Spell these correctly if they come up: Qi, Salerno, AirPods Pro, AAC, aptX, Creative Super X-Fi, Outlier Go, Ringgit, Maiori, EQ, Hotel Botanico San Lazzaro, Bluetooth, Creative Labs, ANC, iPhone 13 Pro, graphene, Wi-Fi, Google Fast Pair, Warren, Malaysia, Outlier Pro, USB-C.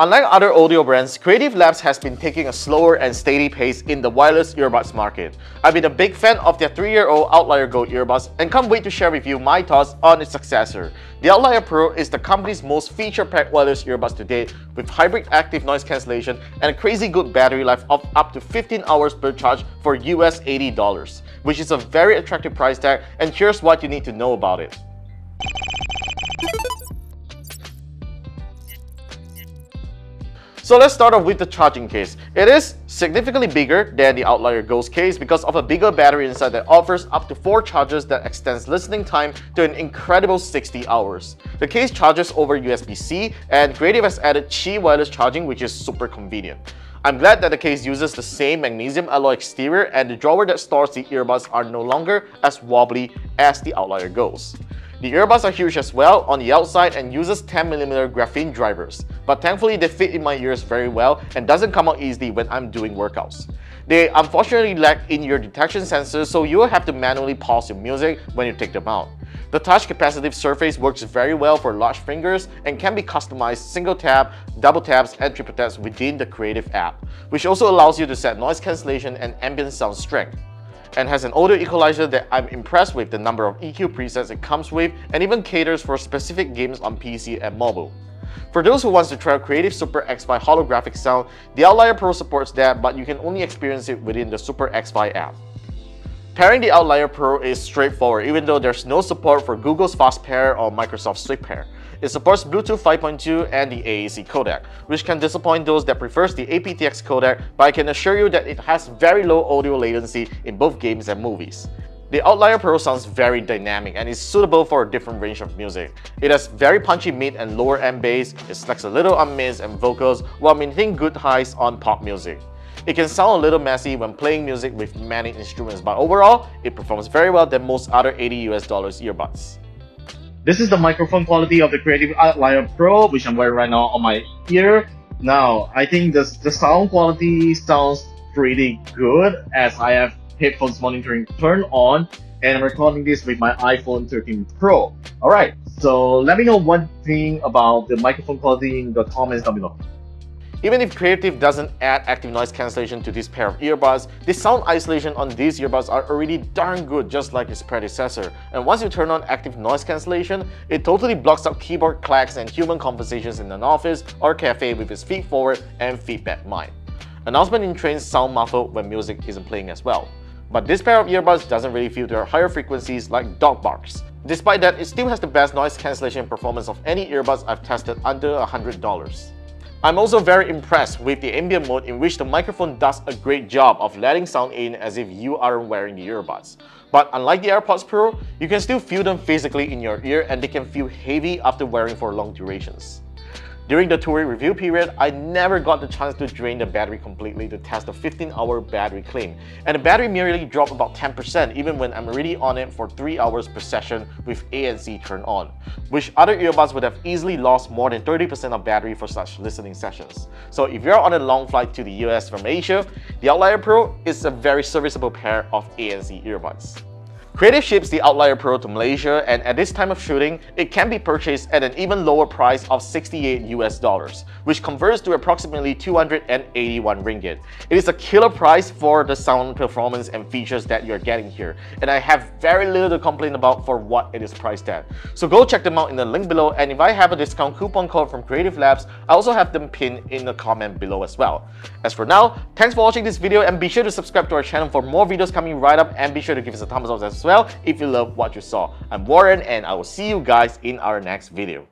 Unlike other audio brands, Creative Labs has been taking a slower and steady pace in the wireless earbuds market. I've been a big fan of their 3-year-old Outlier Go earbuds and can't wait to share with you my thoughts on its successor. The Outlier Pro is the company's most feature-packed wireless earbuds to date, with hybrid active noise cancellation and a crazy good battery life of up to 15 hours per charge for US $80, which is a very attractive price tag, and here's what you need to know about it. So let's start off with the charging case. It is significantly bigger than the Outlier Go's case because of a bigger battery inside that offers up to 4 charges that extends listening time to an incredible 60 hours. The case charges over USB-C, and Creative has added Qi wireless charging, which is super convenient. I'm glad that the case uses the same magnesium alloy exterior, and the drawer that stores the earbuds are no longer as wobbly as the Outlier Go's. The earbuds are huge as well on the outside and uses 10mm graphene drivers, but thankfully they fit in my ears very well and doesn't come out easily when I'm doing workouts. They unfortunately lack in-ear detection sensors, so you will have to manually pause your music when you take them out. The touch-capacitive surface works very well for large fingers and can be customized single tap, double taps, and triple taps within the Creative app, which also allows you to set noise cancellation and ambient sound strength, and has an audio equalizer that I'm impressed with the number of EQ presets it comes with, and even caters for specific games on PC and mobile. For those who want to try Creative Super X-Fi holographic sound, the Outlier Pro supports that, but you can only experience it within the Super X-Fi app. Pairing the Outlier Pro is straightforward, even though there's no support for Google's Fast Pair or Microsoft Swift Pair. It supports Bluetooth 5.2 and the AAC codec, which can disappoint those that prefers the aptX codec, but I can assure you that it has very low audio latency in both games and movies. The Outlier Pro sounds very dynamic and is suitable for a different range of music. It has very punchy mid and lower end bass, it slacks a little on mids and vocals while maintaining good highs on pop music. It can sound a little messy when playing music with many instruments, but overall, it performs very well than most other $80 earbuds. This is the microphone quality of the Creative Outlier Pro, which I'm wearing right now on my ear. Now, I think the sound quality sounds pretty good, as I have headphones monitoring turned on, and I'm recording this with my iPhone 13 Pro. Alright, so let me know one thing about the microphone quality in the comments down below. Even if Creative doesn't add active noise cancellation to this pair of earbuds, the sound isolation on these earbuds are already darn good, just like its predecessor. And once you turn on active noise cancellation, it totally blocks out keyboard clacks and human conversations in an office or cafe with its feet forward and feet back mind. Announcement in trains sound muffled when music isn't playing as well. But this pair of earbuds doesn't really feel their higher frequencies like dog barks. Despite that, it still has the best noise cancellation performance of any earbuds I've tested under $100. I'm also very impressed with the ambient mode, in which the microphone does a great job of letting sound in as if you aren't wearing the earbuds. But unlike the AirPods Pro, you can still feel them physically in your ear, and they can feel heavy after wearing for long durations. During the touring review period, I never got the chance to drain the battery completely to test the 15-hour battery claim, and the battery merely dropped about 10% even when I'm already on it for 3 hours per session with ANC turned on, which other earbuds would have easily lost more than 30% of battery for such listening sessions. So if you're on a long flight to the US from Asia, the Outlier Pro is a very serviceable pair of ANC earbuds. Creative ships the Outlier Pro to Malaysia, and at this time of shooting, it can be purchased at an even lower price of $68, which converts to approximately 281 Ringgit. It is a killer price for the sound performance and features that you're getting here, and I have very little to complain about for what it is priced at. So go check them out in the link below, and if I have a discount coupon code from Creative Labs, I also have them pinned in the comment below as well. As for now, thanks for watching this video, and be sure to subscribe to our channel for more videos coming right up, and be sure to give us a thumbs up as well if you love what you saw. I'm Warren, and I will see you guys in our next video.